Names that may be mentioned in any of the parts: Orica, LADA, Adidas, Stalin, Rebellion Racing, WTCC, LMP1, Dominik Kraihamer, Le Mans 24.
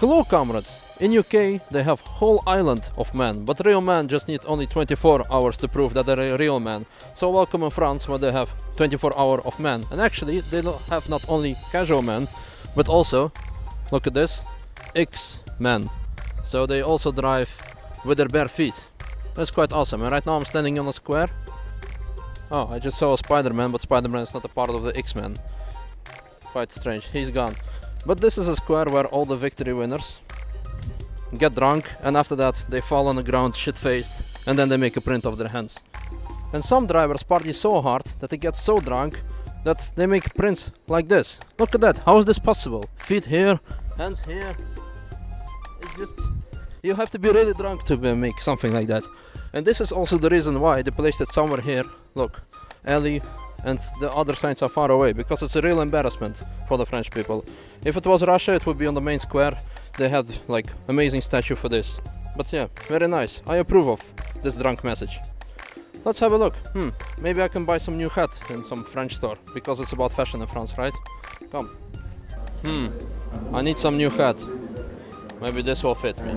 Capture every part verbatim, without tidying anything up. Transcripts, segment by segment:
Hello comrades! In U K they have whole island of men, but real men just need only twenty-four hours to prove that they're a real man. So welcome in France where they have twenty-four hours of men. And actually they have not only casual men, but also, look at this, X-men. So they also drive with their bare feet. That's quite awesome. And right now I'm standing on a square. Oh, I just saw a Spider-Man, but Spider-Man is not a part of the X-men. Quite strange, he's gone. But this is a square where all the victory winners get drunk, and after that they fall on the ground shit-faced, and then they make a print of their hands. And some drivers party so hard that they get so drunk that they make prints like this. Look at that, how is this possible? Feet here, hands here. It's just, you have to be really drunk to make something like that. And this is also the reason why they placed it somewhere here. Look, alley. And the other signs are far away, because it's a real embarrassment for the French people. If it was Russia, it would be on the main square. They had like amazing statue for this. But yeah, very nice. I approve of this drunk message. Let's have a look. Hmm, maybe I can buy some new hat in some French store, because it's about fashion in France, right? Come. Hmm, I need some new hat. Maybe this will fit me.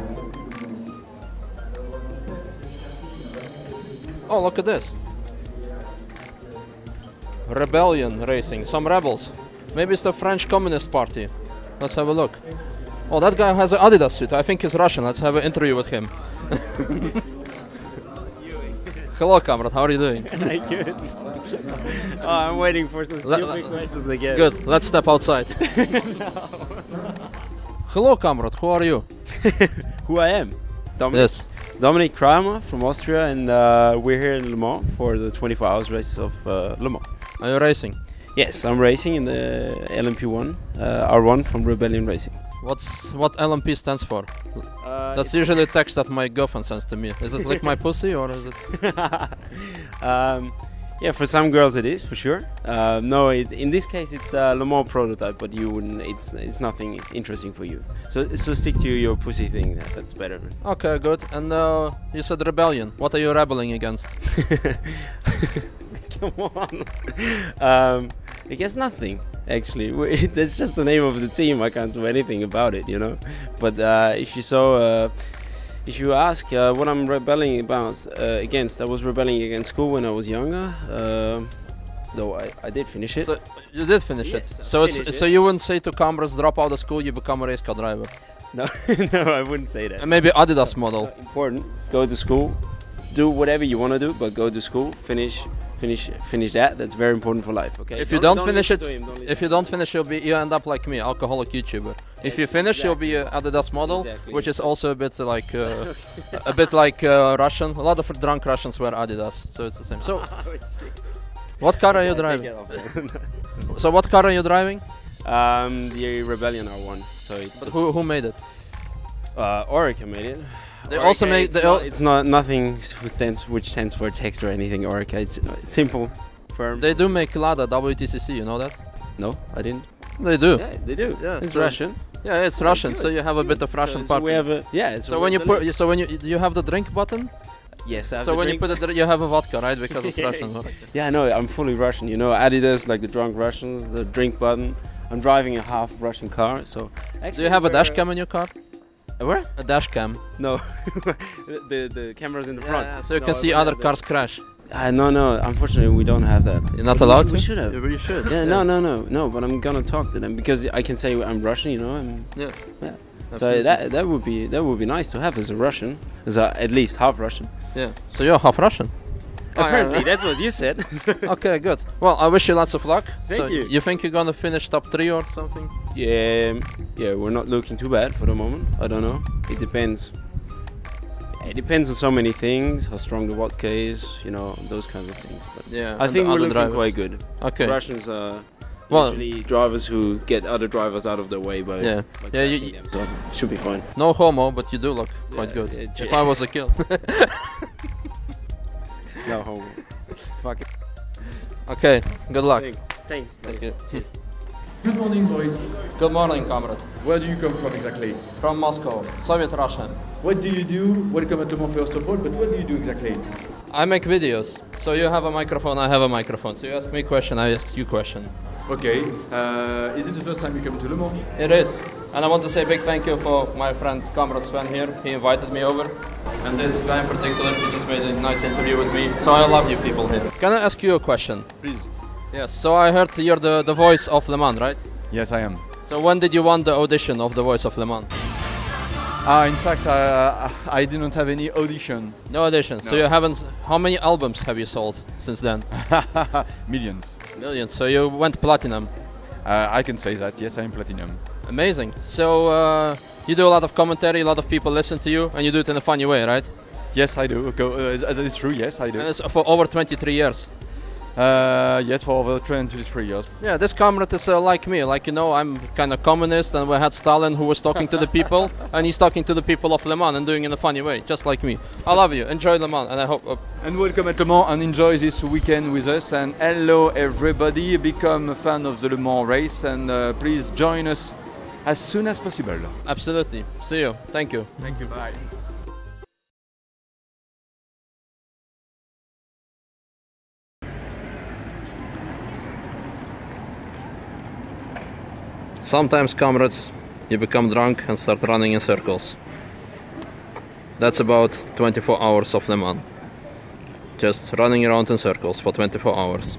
Oh, look at this. Rebellion Racing, some rebels. Maybe it's the French Communist Party. Let's have a look. Oh, that guy has an Adidas suit. I think he's Russian. Let's have an interview with him. Hello, comrade. How are you doing? Good. Oh, I'm waiting for some stupid questions again. Good. Let's step outside. Hello, comrade. Who are you? Who I am? Dominik. Yes. Dominik Kraihamer from Austria, and uh, we're here in Le Mans for the twenty-four hours races of uh, Le Mans. Are you racing? Yes, I'm racing in the L M P one, uh, R one from Rebellion Racing. What's what L M P stands for? Uh, That's usually a text that my girlfriend sends to me. Is it like my pussy or is it? um, yeah, for some girls it is for sure. Uh, no, it, in this case it's a Le Mans prototype, but you wouldn't. It's it's nothing interesting for you. So so stick to your pussy thing. That's better. Okay, good. And uh, you said rebellion. What are you rebelling against? um, I guess nothing, actually. We, that's just the name of the team. I can't do anything about it, you know. But uh, if you saw, uh, if you ask uh, what I'm rebelling about, uh, against, I was rebelling against school when I was younger. Uh, though I, I did finish it. So you did finish yes, it. So it's, it. So you wouldn't say to comrades, drop out of school, you become a race car driver. No, no, I wouldn't say that. And maybe Adidas model. Uh, important. Go to school. Do whatever you want to do, but go to school. Finish. Finish, finish that. That's very important for life. Okay. If don't, you don't, don't finish it, him, don't if you don't finish, you'll be you end up like me, alcoholic YouTuber. Yes, if you finish, exactly. You'll be an Adidas model, exactly. Which is also a bit like, uh, a bit like uh, Russian. A lot of drunk Russians wear Adidas, so it's the same. So, what car are you driving? So, what car are you driving? Um, the Rebellion R one. So it's. But who who made it? Uh, Orica made it. They Orica, also make. It's, they not, it's not nothing who stands, which stands for text or anything. Orica. It's, it's simple, firm. They do make LADA, W T C C. You know that? No, I didn't. They do. Yeah, they do. Yeah, it's, it's Russian. Yeah, it's oh, Russian. Good. So you have a bit of Russian so, part. So we have a yeah. It's so, a when put, so when you put, so when you you have the drink button. Yes, I have so when drink. you put it, you have a vodka, right? Because it's Russian. Vodka. Yeah, no, I'm fully Russian. You know, Adidas, like the drunk Russians, the drink button. I'm driving a half Russian car, so. Actually, do you have a dash cam in your car? A what? A dash cam. No, the, the camera's in the yeah, front. Yeah, so you no, can see other cars crash. Uh, no, no, unfortunately we don't have that. You're not but allowed? We should have. Yeah, you should. Yeah, yeah, no, no, no, no, but I'm gonna talk to them because I can say I'm Russian, you know. I'm, yeah. yeah. So that, that would be that would be nice to have as a Russian, as a, at least half Russian. Yeah, so you're half Russian? Apparently, that's what you said. Okay, good. Well, I wish you lots of luck. Thank so you. You think you're gonna finish top three or something? Yeah, yeah, we're not looking too bad for the moment. I don't know. It depends. It depends on so many things. How strong the vodka is, you know, those kinds of things. But yeah, I think we're looking drivers. quite good. Okay. Russians are usually well, drivers who get other drivers out of their way by yeah, by yeah you, them. So should be fine. No homo, but you do look quite yeah, good. Yeah, if I was a kill. No homo. Fuck it. Okay, good luck. Thanks. Thanks. Thank you. Good morning, boys. Good morning, comrade. Where do you come from exactly? From Moscow, Soviet Russia. What do you do? Welcome at Le Mans first of all, but what do you do exactly? I make videos. So you have a microphone, I have a microphone. So you ask me a question, I ask you a question. Okay. Uh, is it the first time you come to Le Mans? It is. And I want to say a big thank you for my friend comrade Sven here. He invited me over. And this guy in particular, he just made a nice interview with me. So I love you people here. Can I ask you a question? Please. Yes, so I heard you're the, the voice of Le Mans, right? Yes, I am. So when did you want the audition of the voice of Le Mans? Uh, in fact, uh, I didn't have any audition. No audition. No. So you haven't... How many albums have you sold since then? Millions. Millions. So you went platinum. Uh, I can say that. Yes, I am platinum. Amazing. So uh, you do a lot of commentary, a lot of people listen to you, and you do it in a funny way, right? Yes, I do. Okay. Uh, it's true, yes, I do. And it's for over twenty-three years. Uh, yes, for over twenty-three years. Yeah, this comrade is uh, like me, like, you know, I'm kind of communist, and we had Stalin who was talking to the people, and he's talking to the people of Le Mans and doing it in a funny way, just like me. I love you, enjoy Le Mans, and I hope... Uh, and welcome at Le Mans, and enjoy this weekend with us, and hello everybody, become a fan of the Le Mans race, and uh, please join us as soon as possible. Absolutely, see you, thank you. Thank you, bye. Sometimes, comrades, you become drunk and start running in circles. That's about twenty-four hours of Le Mans. Just running around in circles for twenty-four hours.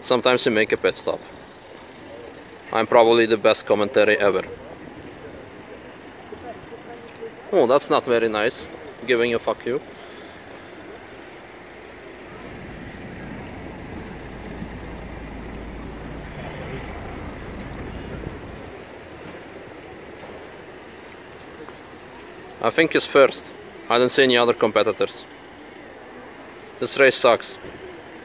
Sometimes you make a pit stop. I'm probably the best commentary ever. Oh, that's not very nice, giving a fuck you. I think it's first. I don't see any other competitors. This race sucks.